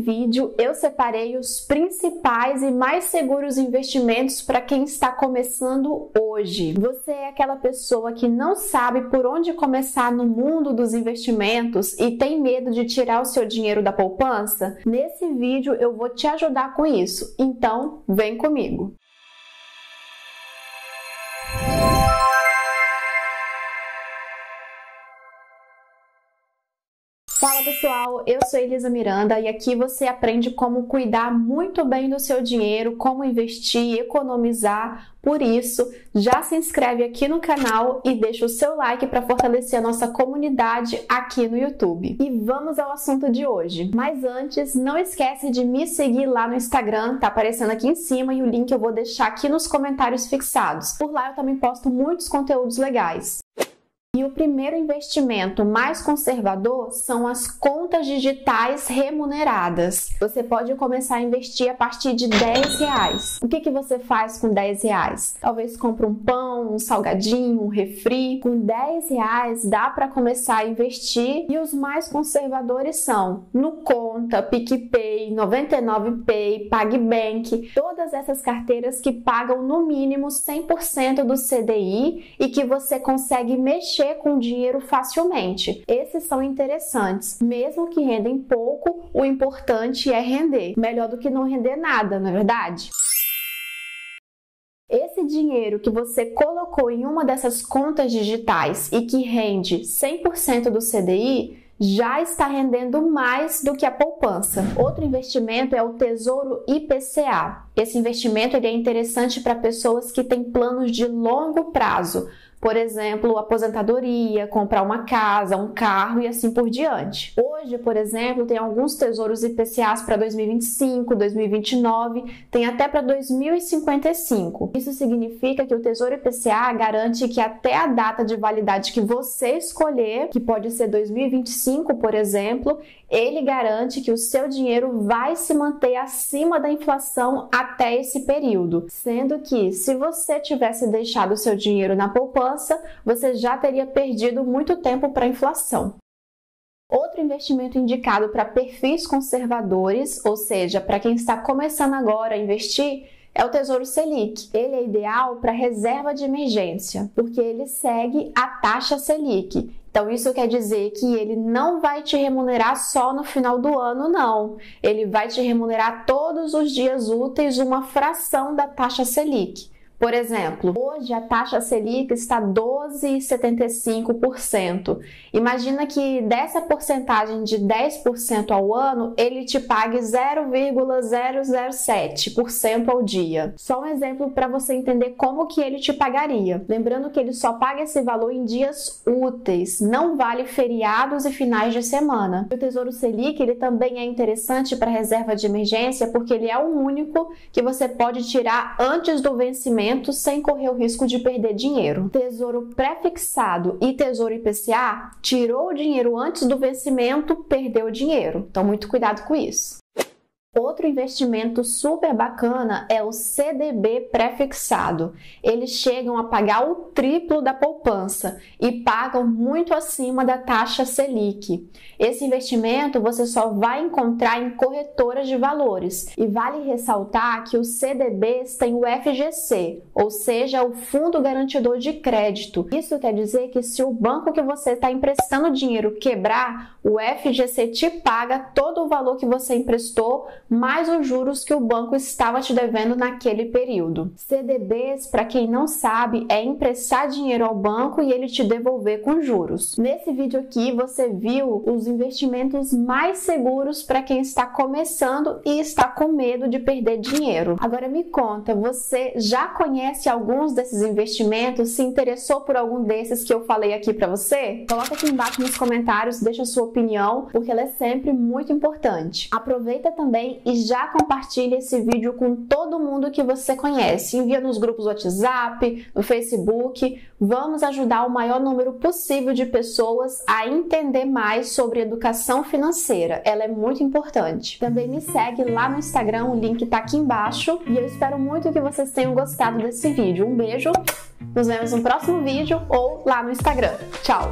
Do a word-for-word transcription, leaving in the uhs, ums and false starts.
vídeo eu separei os principais e mais seguros investimentos para quem está começando hoje. Você é aquela pessoa que não sabe por onde começar no mundo dos investimentos e tem medo de tirar o seu dinheiro da poupança? Nesse vídeo eu vou te ajudar com isso, então vem comigo! Fala pessoal, eu sou Elisa Miranda e aqui você aprende como cuidar muito bem do seu dinheiro, como investir, economizar. Por isso, já se inscreve aqui no canal e deixa o seu like para fortalecer a nossa comunidade aqui no YouTube. E vamos ao assunto de hoje. Mas antes, não esquece de me seguir lá no Instagram, tá aparecendo aqui em cima e o link eu vou deixar aqui nos comentários fixados. Por lá eu também posto muitos conteúdos legais. E o primeiro investimento mais conservador são as contas digitais remuneradas. Você pode começar a investir a partir de dez reais. O que que você faz com dez reais? Talvez compre um pão, um salgadinho, um refri. Com dez reais dá para começar a investir. E os mais conservadores são Nuconta, PicPay, noventa e nove Pay, PagBank. Todas essas carteiras que pagam no mínimo cem por cento do C D I e que você consegue mexer com dinheiro facilmente. Esses são interessantes. Mesmo que rendem pouco, o importante é render. Melhor do que não render nada, não é verdade? Esse dinheiro que você colocou em uma dessas contas digitais e que rende cem por cento do C D I, já está rendendo mais do que a poupança. Outro investimento é o Tesouro I P C A. Esse investimento ele é interessante para pessoas que têm planos de longo prazo, por exemplo, aposentadoria, comprar uma casa, um carro e assim por diante. Hoje, por exemplo, tem alguns tesouros I P C As para dois mil e vinte e cinco, dois mil e vinte e nove, tem até para dois mil e cinquenta e cinco. Isso significa que o Tesouro I P C A garante que até a data de validade que você escolher, que pode ser dois mil e vinte e cinco, por exemplo, ele garante que o seu dinheiro vai se manter acima da inflação até esse período. Sendo que, se você tivesse deixado o seu dinheiro na poupança, você já teria perdido muito tempo para a inflação. Outro investimento indicado para perfis conservadores, ou seja, para quem está começando agora a investir, é o Tesouro Selic. Ele é ideal para reserva de emergência, porque ele segue a taxa Selic. Então isso quer dizer que ele não vai te remunerar só no final do ano, não. Ele vai te remunerar todos os dias úteis uma fração da taxa Selic. Por exemplo, hoje a taxa Selic está doze vírgula setenta e cinco por cento. Imagina que dessa porcentagem de dez por cento ao ano, ele te pague zero vírgula zero zero sete por cento ao dia. Só um exemplo para você entender como que ele te pagaria. Lembrando que ele só paga esse valor em dias úteis, não vale feriados e finais de semana. O Tesouro Selic ele também é interessante para reserva de emergência porque ele é o único que você pode tirar antes do vencimento sem correr o risco de perder dinheiro. Tesouro pré-fixado e Tesouro I P C A, tirou o dinheiro antes do vencimento, perdeu o dinheiro. Então, muito cuidado com isso. Outro investimento super bacana é o C D B pré-fixado. Eles chegam a pagar o triplo da poupança e pagam muito acima da taxa Selic. Esse investimento você só vai encontrar em corretoras de valores. E vale ressaltar que os C D Bs têm o F G C, ou seja, o Fundo Garantidor de Crédito. Isso quer dizer que se o banco que você está emprestando dinheiro quebrar, o F G C te paga todo o valor que você emprestou, mais os juros que o banco estava te devendo naquele período. C D Bs, para quem não sabe, é emprestar dinheiro ao banco e ele te devolver com juros. Nesse vídeo aqui você viu os investimentos mais seguros para quem está começando e está com medo de perder dinheiro. Agora me conta, você já conhece alguns desses investimentos? Se interessou por algum desses que eu falei aqui para você? Coloca aqui embaixo nos comentários, deixa a sua opinião, porque ela é sempre muito importante. Aproveita também e já compartilha esse vídeo com todo mundo que você conhece. Envia nos grupos WhatsApp, no Facebook. Vamos ajudar o maior número possível de pessoas a entender mais sobre educação financeira. Ela é muito importante. Também me segue lá no Instagram, o link tá aqui embaixo. E eu espero muito que vocês tenham gostado desse vídeo. Um beijo, nos vemos no próximo vídeo ou lá no Instagram. Tchau!